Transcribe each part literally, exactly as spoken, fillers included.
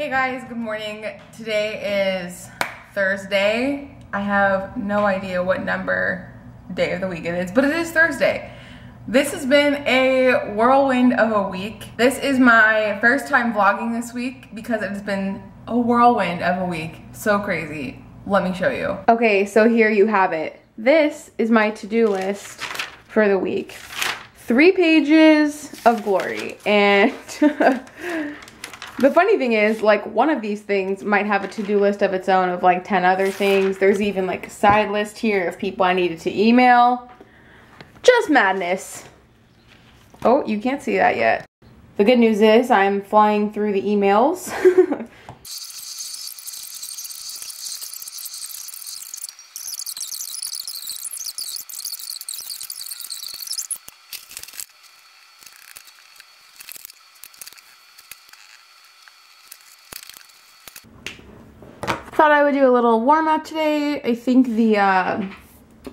Hey guys, good morning. Today is Thursday. I have no idea what number day of the week it is, but it is Thursday. This has been a whirlwind of a week. This is my first time vlogging this week because it's been a whirlwind of a week. So crazy. Let me show you. Okay, so here you have it. This is my to-do list for the week. Three pages of glory, and the funny thing is, like, one of these things might have a to-do list of its own of like ten other things. There's even like a side list here of people I needed to email. Just madness. Oh, you can't see that yet. The good news is I'm flying through the emails. Thought I would do a little warm up today. I think the uh,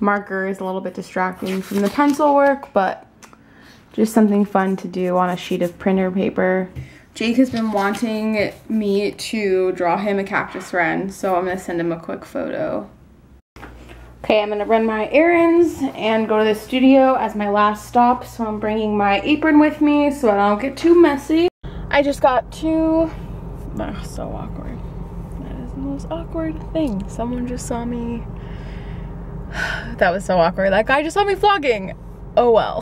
marker is a little bit distracting from the pencil work, but just something fun to do on a sheet of printer paper. Jake has been wanting me to draw him a cactus wren, so I'm gonna send him a quick photo. Okay, I'm gonna run my errands and go to the studio as my last stop, so I'm bringing my apron with me so I don't get too messy. I just got two, oh, so awkward. Most awkward thing. Someone just saw me. That was so awkward. That guy just saw me vlogging. Oh well.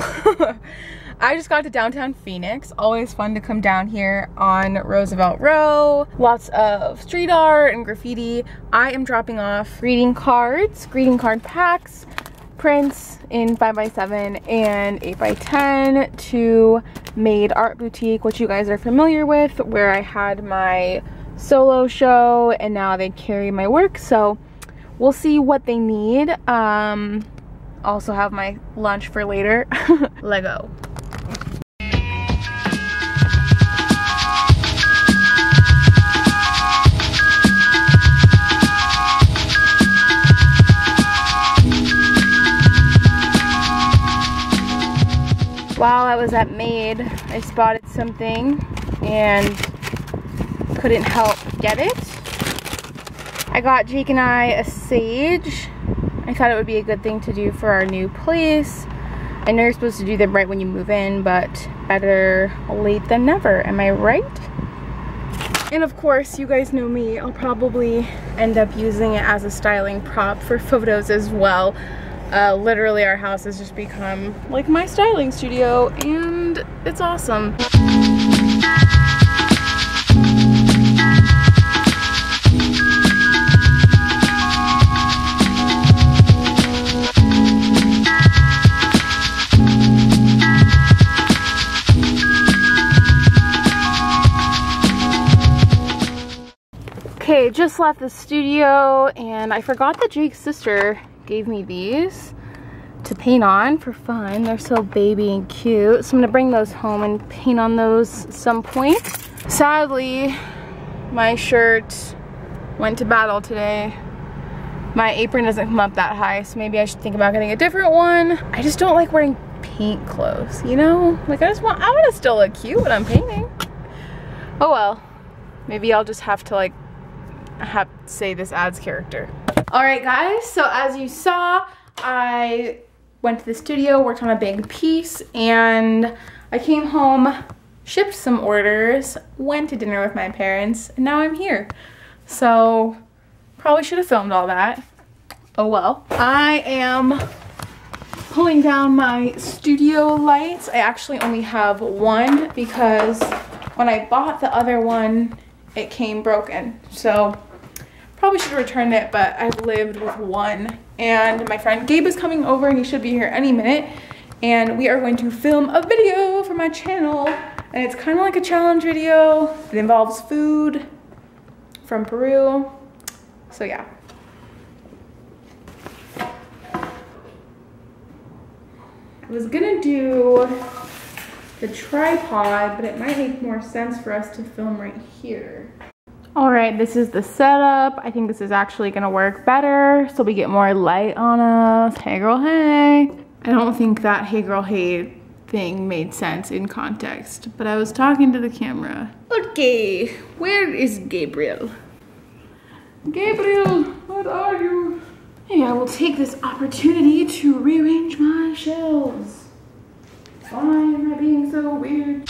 I just got to downtown Phoenix. Always fun to come down here on Roosevelt Row. Lots of street art and graffiti. I am dropping off greeting cards, greeting card packs, prints in five by seven and eight by ten to Made Art Boutique, which you guys are familiar with, where I had my solo show, and now they carry my work, so we'll see what they need. Um, also have my lunch for later. Lego. While I was at Made, I spotted something and couldn't help get it. I got Jake and I a sage. I thought it would be a good thing to do for our new place. I know you're supposed to do them right when you move in, but better late than never, am I right? And of course, you guys know me, I'll probably end up using it as a styling prop for photos as well. Uh, literally our house has just become like my styling studio, and it's awesome. Okay, just left the studio, and I forgot that Jake's sister gave me these to paint on for fun. They're so baby and cute, so I'm gonna bring those home and paint on those some point. Sadly, my shirt went to battle today. My apron doesn't come up that high, so maybe I should think about getting a different one. I just don't like wearing paint clothes, you know? Like, I just want, I wanna still look cute when I'm painting. Oh well, maybe I'll just have to like, I have to say this adds character. Alright guys, so as you saw, I went to the studio, worked on a big piece, and I came home, shipped some orders, went to dinner with my parents, and now I'm here. So, probably should have filmed all that. Oh well. I am pulling down my studio lights. I actually only have one because when I bought the other one, it came broken, so probably should have returned it, but I've lived with one. And my friend Gabe is coming over, and he should be here any minute, and we are going to film a video for my channel, and it's kind of like a challenge video. It involves food from Peru, so yeah. I was gonna do the tripod, but it might make more sense for us to film right here. All right, this is the setup. I think this is actually gonna work better so we get more light on us. Hey girl, hey. I don't think that hey girl, hey thing made sense in context, but I was talking to the camera. Okay, where is Gabriel? Gabriel, what are you? Hey, I will take this opportunity to rearrange my shelves. Why am I being so weird?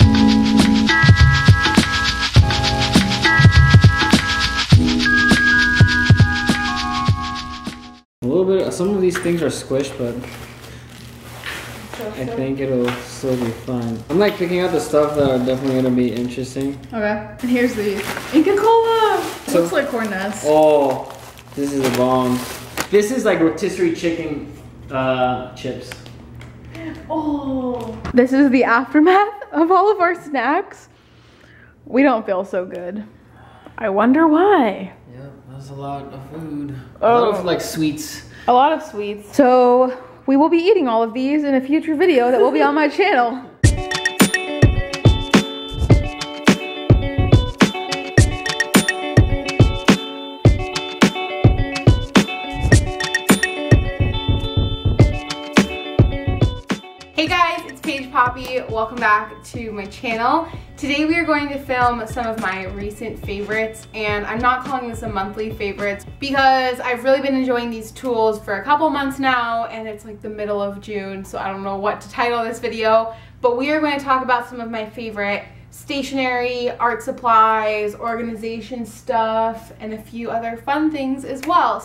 A little bit, some of these things are squished, but I think it'll still be fun. I'm like picking out the stuff that are definitely gonna be interesting. Okay, and here's the Inca Cola. So, looks like corn nuts. Oh, this is a bomb. This is like rotisserie chicken uh, chips. Oh. This is the aftermath of all of our snacks. We don't feel so good. I wonder why. Yeah, that's a lot of food. Oh. A lot of like sweets. A lot of sweets. So we will be eating all of these in a future video that will be on my channel. Hey guys, it's Paige Poppy. Welcome back to my channel. Today we are going to film some of my recent favorites, and I'm not calling this a monthly favorites because I've really been enjoying these tools for a couple months now, and it's like the middle of June, so I don't know what to title this video, but we are going to talk about some of my favorite stationery, art supplies, organization stuff, and a few other fun things as well.